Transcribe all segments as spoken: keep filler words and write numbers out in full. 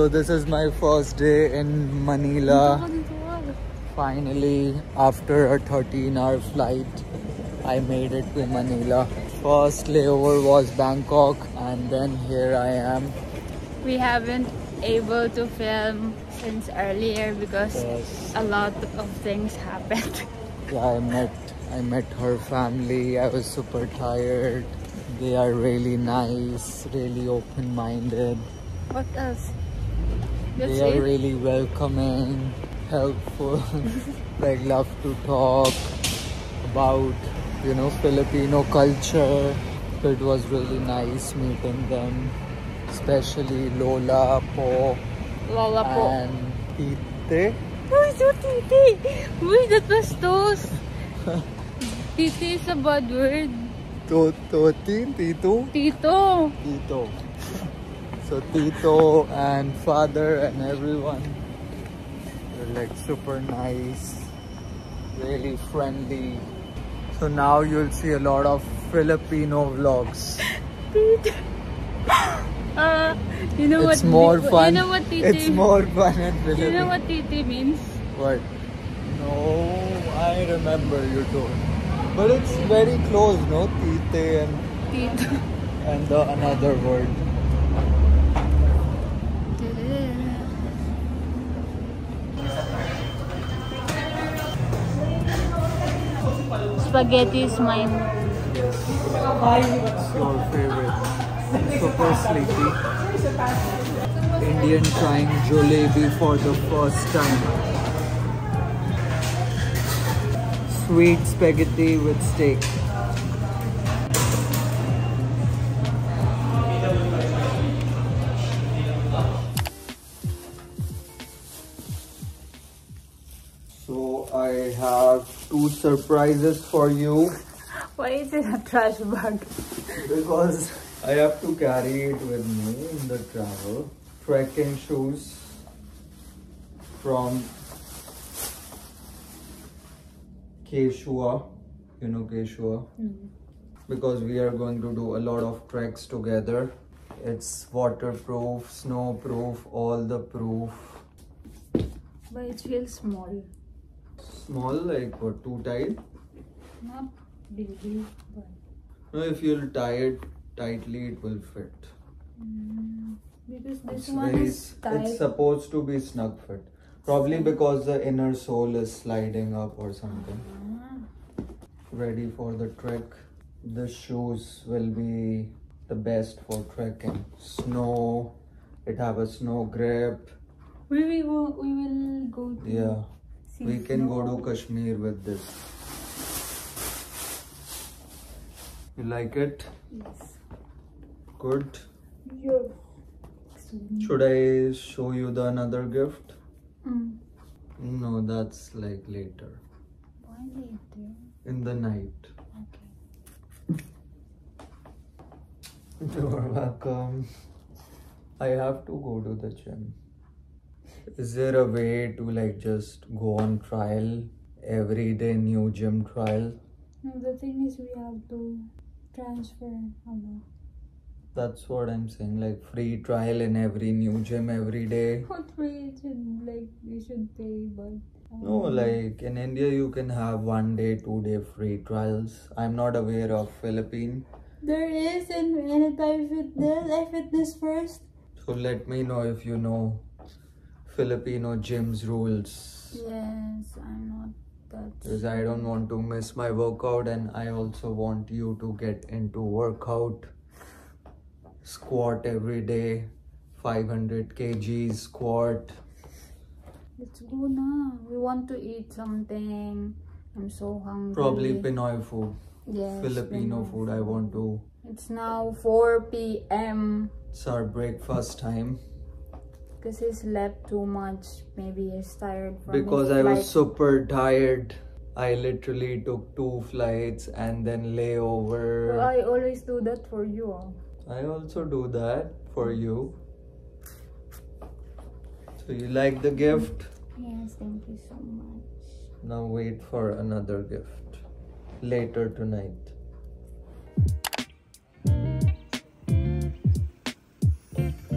So this is my first day in Manila. Finally, after a thirteen hour flight, I made it to Manila. First layover was Bangkok, and then here I am. We haven't able to film since earlier because yes. a lot of things happened. Yeah, I met I met her family. I was super tired. They are really nice, really open-minded. What else? That's they are it. really welcoming, helpful. Like love to talk about, you know, Filipino culture. It was really nice meeting them, especially Lola, Po, Lola, Po. and Tite. Who is your Tite? Wait, that was toast. Tite is a bad word. To, to, ti, Tito. Tito. Tito. So Tito and father and everyone, they're like super nice, really friendly. So now you'll see a lot of Filipino vlogs. Tito. Uh, you know it's what? More people, fun. You know what Titi? It's more fun in Philippines. You know what Titi means? What? No, I remember you told. But it's very close, no? Tite and Tito. And the another word. Spaghetti is mine. Yes. It's your favorite. Super sleepy. Indian trying jalebi for the first time. Sweet spaghetti with steak. So I have two surprises for you. Why is it a trash bag? Because I have to carry it with me in the travel. Trekking shoes from Quechua. You know Quechua? Mm-hmm. Because we are going to do a lot of treks together. It's waterproof, snowproof, all the proof. But it feels small. Small, like what, too tight? Not really, but... No, if you'll tie it tightly, it will fit. Mm, because this it's one very, is tight. It's supposed to be snug fit. Probably because the inner sole is sliding up or something. Ah. Ready for the trek. The shoes will be the best for trekking. Snow, it have a snow grip. We will go, we will go to... Yeah. We can go to Kashmir with this. You like it? Yes. Good? Yes. Should I show you the another gift? Mm. No, that's like later. Why later? In the night. Okay. You're welcome. I have to go to the gym. Is there a way to like just go on trial every day, new gym trial? No, the thing is we have to transfer. Hello. That's what I'm saying, like free trial in every new gym every day. What free? Should like we should pay, but um, no, like in India you can have one day, two day free trials. I'm not aware of Philippines. There is in Anytime Fitness, I Fitness First. So let me know if you know Filipino gyms rules. Yes, I'm not that. Because I don't want to miss my workout, and I also want you to get into workout. Squat every day, five hundred kilograms squat. Let's go now. We want to eat something. I'm so hungry. Probably Pinoy food. Yes, Filipino Pinoy food. I want to. It's now four P M It's our breakfast time. Because he slept too much, maybe he's tired from Because his I flight. was super tired. I literally took two flights and then layover. Well, I always do that for you. I also do that for you. So you like the gift? Yes, thank you so much. Now wait for another gift. Later tonight. Thank you.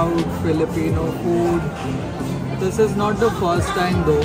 about Filipino food. This is not the first time though.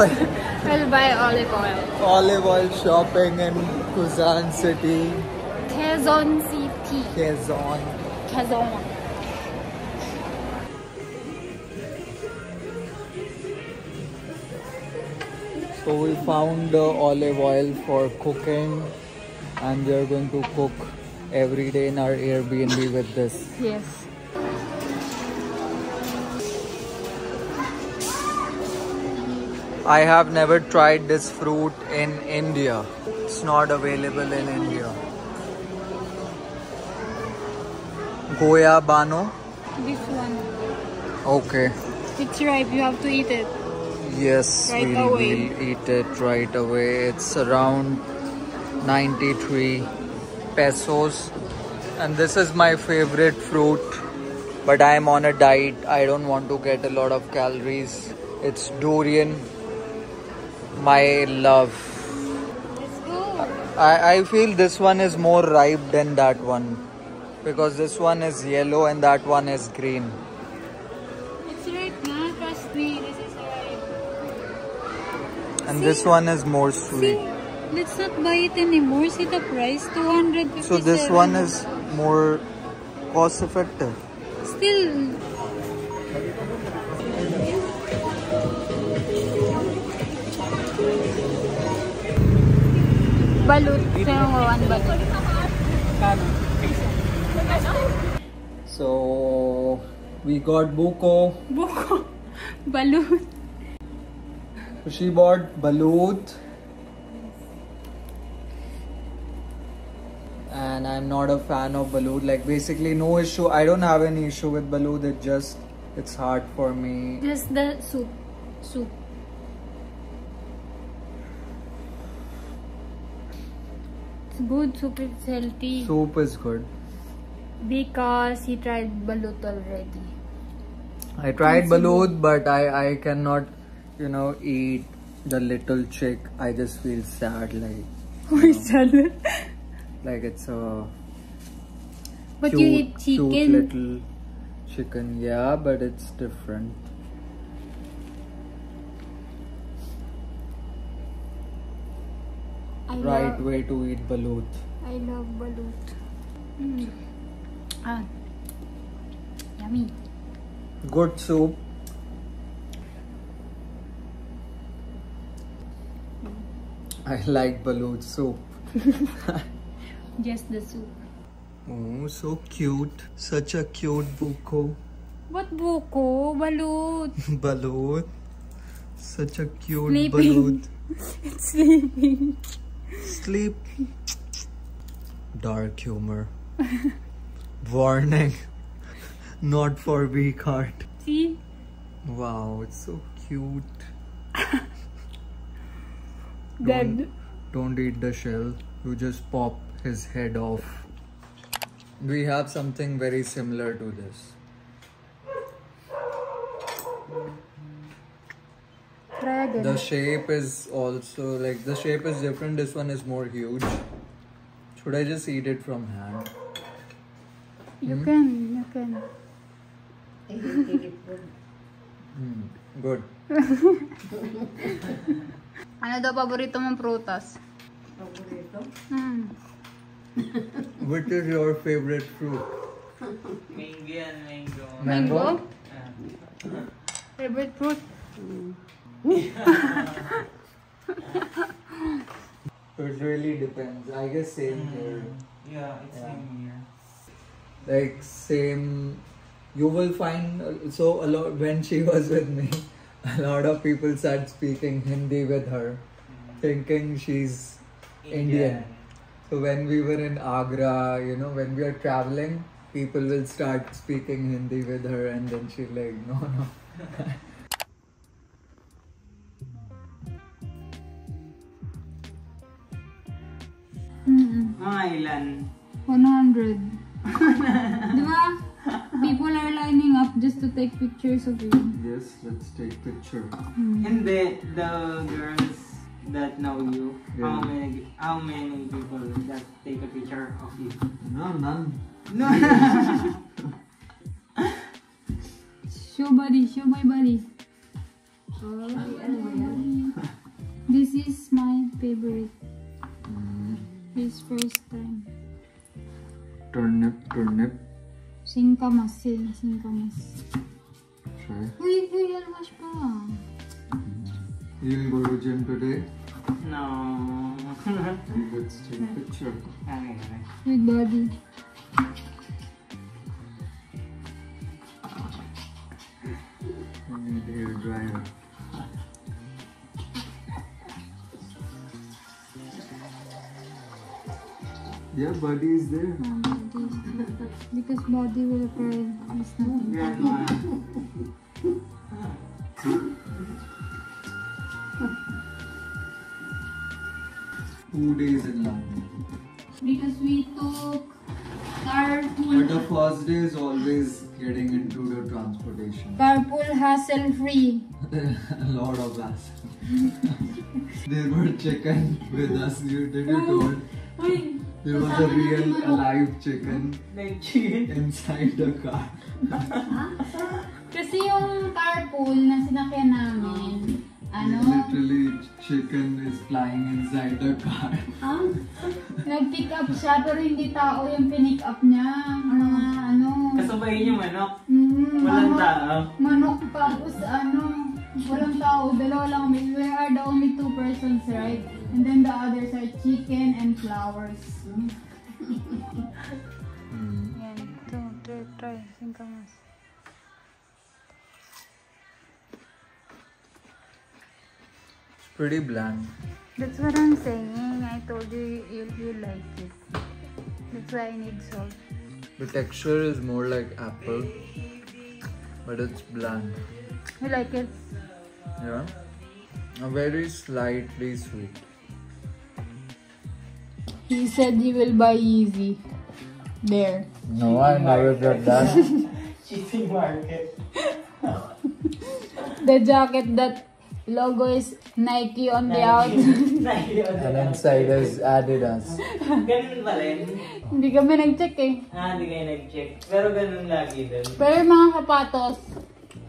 We'll buy olive oil. Olive oil shopping in Quezon City. Quezon City. Quezon. Quezon. So we found the olive oil for cooking, and we are going to cook every day in our Airbnb with this. Yes. I have never tried this fruit in India. It's not available in India. Goya Bano? This one. Okay. It's ripe, you have to eat it. Yes, right we'll, we'll eat it right away. It's around ninety-three pesos. And this is my favorite fruit. But I am on a diet. I don't want to get a lot of calories. It's durian. My love. Let's go. I, I feel this one is more ripe than that one, because this one is yellow and that one is green. It's ripe, man. Trust me, this is ripe. And see, this one is more sweet. See, let's not buy it anymore. See the price, two hundred fifty-seven. So this one is more cost effective. Still. Balut. So we got Buko. Buko. Balut. She bought Balut. And I'm not a fan of Balut. Like basically no issue. I don't have any issue with Balut. It just, it's hard for me. Just the soup. Soup. Good soup, is healthy. Soup is good. Because he tried balut already. I tried balut, but I, I cannot, you know, eat the little chick. I just feel sad, like. Who is sad? Like it's a. But cute, you eat chicken. Cute little chicken, yeah, but it's different. I right love, way to eat balut. I love balut. Mm. Ah, yummy. Good soup. Mm. I like balut soup. Just the soup. Oh, so cute. Such a cute Buko. What Buko? Balut. Balut. Such a cute sleeping. Balut. It's sleeping. Sleep. Dark humor. Warning. Not for weak heart. See? Wow, it's so cute. Dead. Don't, don't eat the shell. You just pop his head off. We have something very similar to this. The shape is also like the shape is different. This one is more huge. Should I just eat it from hand? You mm? can, you can. I just eat it from. Mm, good. Ano daw paborito mong prutas? Paborito? Mm. What is your favorite fruit? Mango and mango. Mango? Yeah. Favorite fruit? Mm. It really depends. I guess same here. Yeah, it's yeah. Same here. Like same. You will find so a lot when she was with me. a lot of people start speaking Hindi with her, mm. thinking she's Indian. Indian. So when we were in Agra, you know, when we are traveling, people will start speaking Hindi with her, and then she's like, no, no. Mm-hmm. Mga ilan? one hundred. Diba? People are lining up just to take pictures of you. Yes, let's take picture. Mm. And the, the girls that know you, yeah. how many how many people that take a picture of you? No, none. No. Show body, show my body. Oh, yeah. This is my favorite. Mm. This first time. Turnip, turnip. Singkamas, singkamas. Try. Wait, wait, I'll wash pa. You'll go to the gym today? No. Let's take a picture. Big body. I need a hair dryer. Yeah, body is there. Yeah, body is there. Because body will appear as nothing. Yeah, no. Two days in London. Because we took carpool. But the first day is always getting into the transportation. Carpool hassle free. A lot of hassle. There were chicken with us. You did you told? There was a real alive chicken, like chicken inside the car. Kasi yung carpool na sinakyan namin. Ano? Literally, chicken is flying inside the car. Huh? Nag-pick up siya, pero hindi tao yung pinick up niya. Ano? Ano? Kasabay yung manok. Mm, walang manok, tao. Manok tapos ano, walang tao. Dalawa lang. We are the only two persons, right? And then the others are chicken and flowers. Yan. Ito, try, try. Singkamas. Pretty bland. That's what I'm saying. I told you you'll, you'll like it. That's why I need salt. The texture is more like apple, but it's bland. You like it? Yeah. A very slightly sweet. He said he will buy Yeezy. There. No, I never got that. Cheating market. The jacket that logo is Nike on Nike. The out. Nike on the and inside out. Is Adidas. Ganun pala yun. Hindi kami nag-check eh. Ah, hindi kayo nag-check. Pero ganun lagi doon. Pero mga kapatos,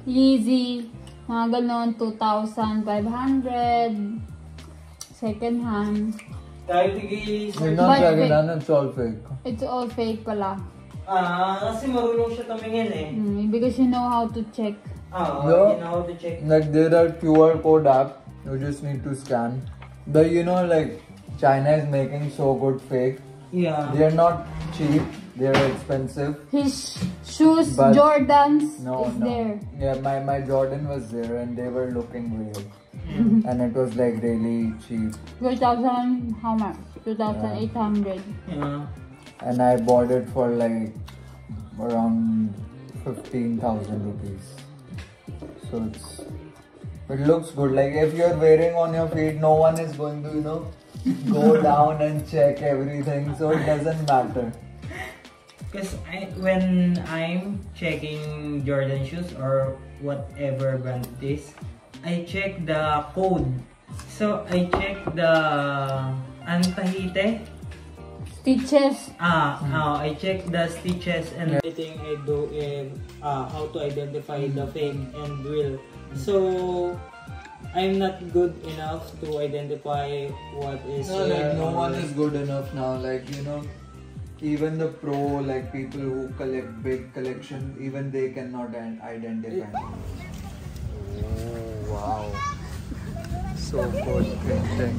Yeezy, mga ganun, two thousand five hundred, second hand. Kahit hindi. We're not dragging on, it's all fake. It's all fake pala. Ah, kasi marunong siya tumingin eh. Mm, because you know how to check. Oh, no, you know, the check. Like there are Q R code app, you just need to scan. But you know, like China is making so good fake. Yeah. They are not cheap. They are expensive. His shoes, but Jordans, no, is no. there. Yeah, my my Jordan was there, and they were looking real, and it was like really cheap. Two thousand, how much? Two thousand eight hundred. Yeah. And I bought it for like around fifteen thousand rupees. So it's, it looks good. Like if you're wearing on your feet, no one is going to, you know, go down and check everything. So it doesn't matter. Because I, when I'm checking Jordan shoes or whatever brand it is, I check the code. So I check the antahite. Stitches. Ah, oh, I check the stitches and yeah. everything I do in uh, how to identify the fake and real. So I'm not good enough to identify what is. No, like no one is good enough now. Like you know, even the pro, like people who collect big collection, even they cannot identify. Oh wow! So good printing.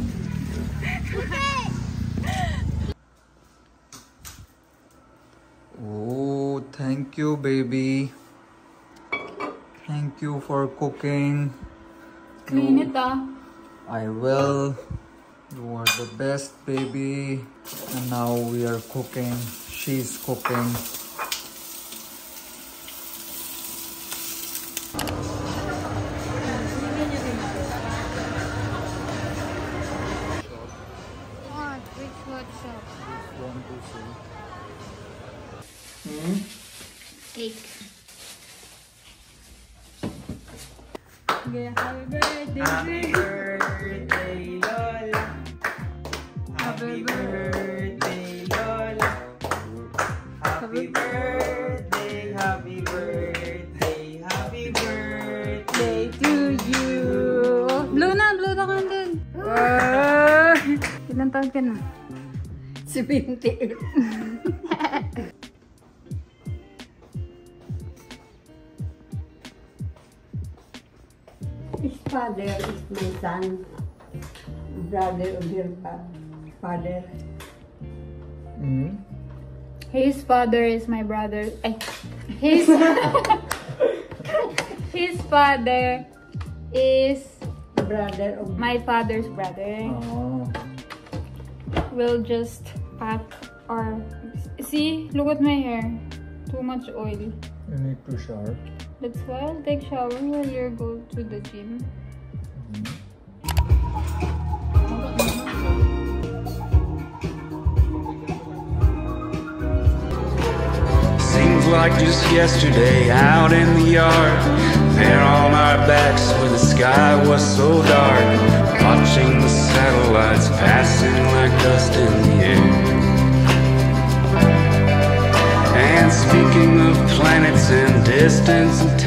Oh, thank you, baby. Thank you for cooking. Clean it, ah. I will. You are the best, baby. And now we are cooking. She's cooking. What? Which workshop? This one, this one. Hmm? Cake. Yeah, happy birthday. Happy birthday, Lola. Happy birthday, Lola. Happy birthday, happy birthday, happy birthday to you. Blue na, blue na ka din. Ilan taon ka na? seventy-eight. His father is my son, brother of your father. Mm-hmm. His father is my brother. Eh, his his father is brother of my father's brother. Oh. We'll just pack our. See, look at my hair. Too much oil. You need to shower. That's why I'll take shower while you go to the gym. Mm-hmm. Seems like just yesterday out in the yard, there on our backs where the sky was so dark, watching the satellites passing like dust in the air. And speaking of planets and distance and